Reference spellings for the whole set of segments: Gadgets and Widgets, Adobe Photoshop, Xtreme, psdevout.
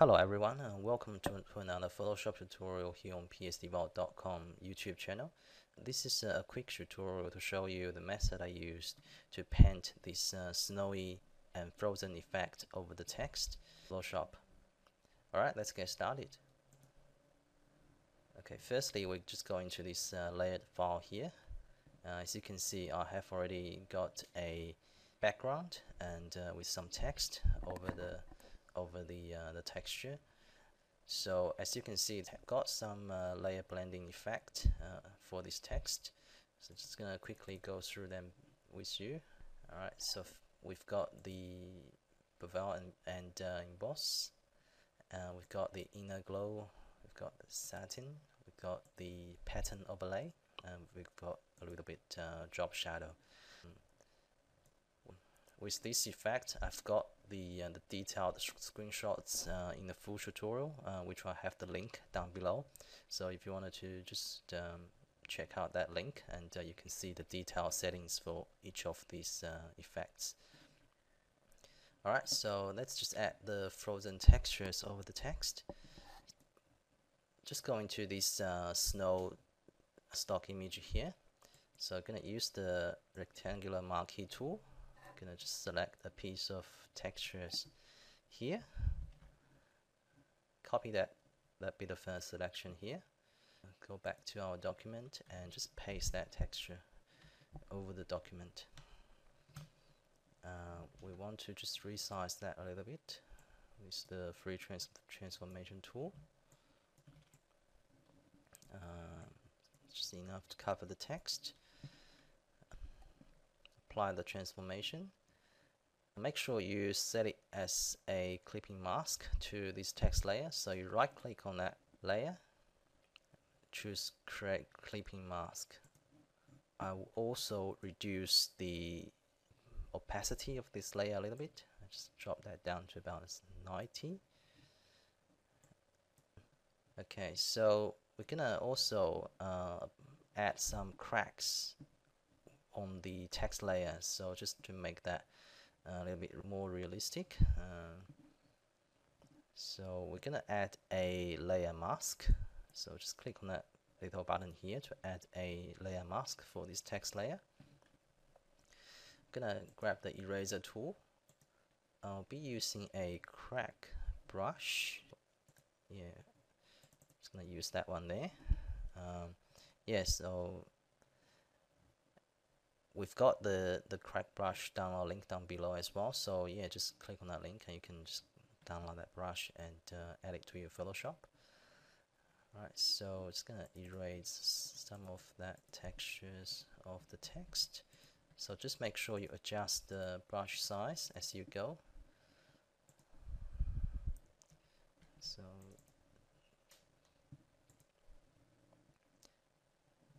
Hello everyone, and welcome to another Photoshop tutorial here on psdevout.com YouTube channel. This is a quick tutorial to show you the method I used to paint this snowy and frozen effect over the text Photoshop. Alright, let's get started. Okay, firstly we're just going to this layered file here. As you can see, I have already got a background and with some text over the texture. So as you can see, it's got some layer blending effect for this text, so just gonna quickly go through them with you. Alright, so we've got the bevel and emboss, we've got the inner glow, we've got the satin, we've got the pattern overlay, and we've got a little bit drop shadow. With this effect, I've got the detailed screenshots in the full tutorial, which I have the link down below. So if you wanted to just check out that link, and you can see the detailed settings for each of these effects. Alright, so let's just add the frozen textures over the text. Just go into this snow stock image here. So I'm going to use the rectangular marquee tool. Gonna just select a piece of textures here, copy that bit of selection here, go back to our document and just paste that texture over the document. We want to just resize that a little bit with the free transformation tool, just enough to cover the text. Apply the transformation. Make sure you set it as a clipping mask to this text layer, so you right click on that layer, choose create clipping mask. I will also reduce the opacity of this layer a little bit. I just drop that down to about 90. Okay, so we're gonna also add some cracks on the text layer, so just to make that a little bit more realistic, so we're gonna add a layer mask. So just click on that little button here to add a layer mask for this text layer. I'm gonna grab the eraser tool. I'll be using a crack brush. Yeah, just gonna use that one there. Yeah, so we've got the crack brush download link down below as well, so yeah, just click on that link and you can just download that brush and add it to your Photoshop. Alright, so it's gonna erase some of that textures of the text, so just make sure you adjust the brush size as you go. So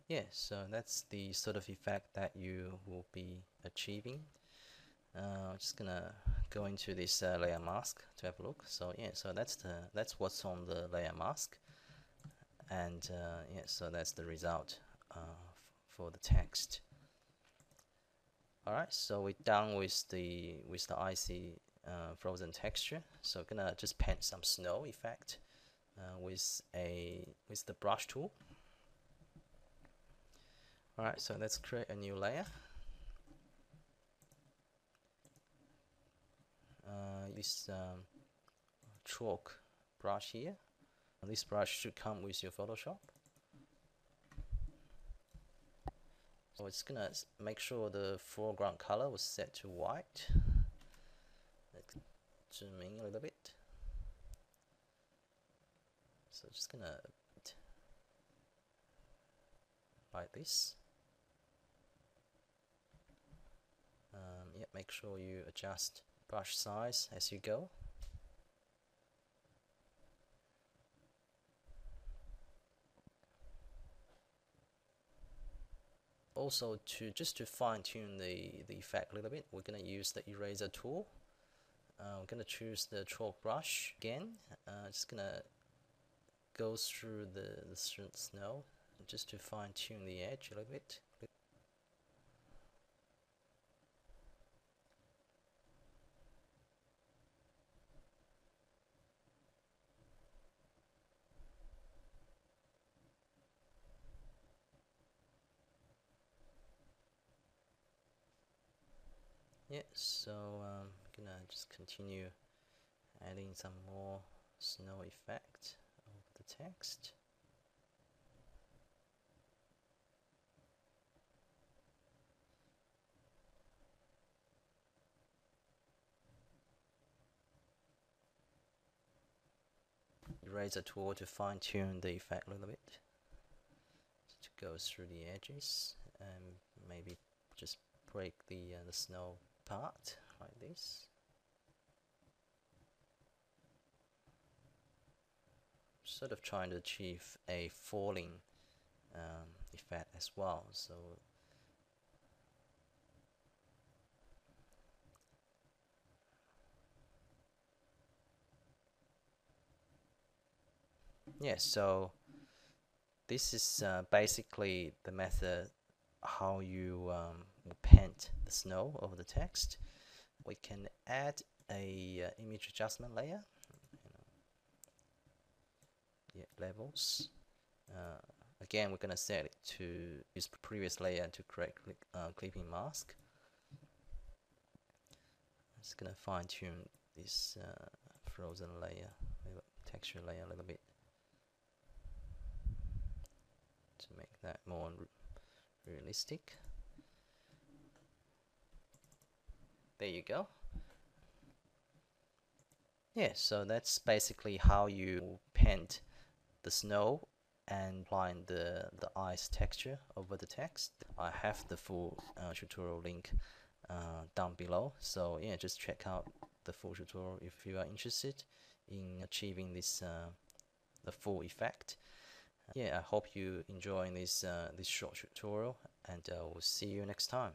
yeah, so that's the sort of effect that you will be achieving. I'm just gonna go into this layer mask to have a look. So yeah, so that's what's on the layer mask, and yeah, so that's the result for the text. All right, so we're done with the icy frozen texture. So we're gonna just paint some snow effect with the brush tool. Alright, so let's create a new layer. This chalk brush here. This brush should come with your Photoshop. So it's gonna make sure the foreground color was set to white. Let's zoom in a little bit. So just gonna like this. Yeah, make sure you adjust brush size as you go. Also, just to fine tune the effect a little bit, we're going to use the eraser tool. We're going to choose the chalk brush again. Just going to go through the snow just to fine tune the edge a little bit. Yeah, so I'm gonna just continue adding some more snow effect over the text. Eraser tool to fine-tune the effect a little bit. So to go through the edges and maybe just break the snow part like this. Sort of trying to achieve a falling effect as well. So yeah, so this is basically the method how you paint the snow over the text. We can add a image adjustment layer, yeah, levels. Again, we're gonna set it to use previous layer to create clipping mask. I'm just gonna fine tune this frozen layer, texture layer a little bit, to make that more realistic. There you go. Yeah, so that's basically how you paint the snow and applying the ice texture over the text. I have the full tutorial link down below, so yeah, just check out the full tutorial if you are interested in achieving this the full effect. Yeah, I hope you enjoying this short tutorial, and we'll see you next time.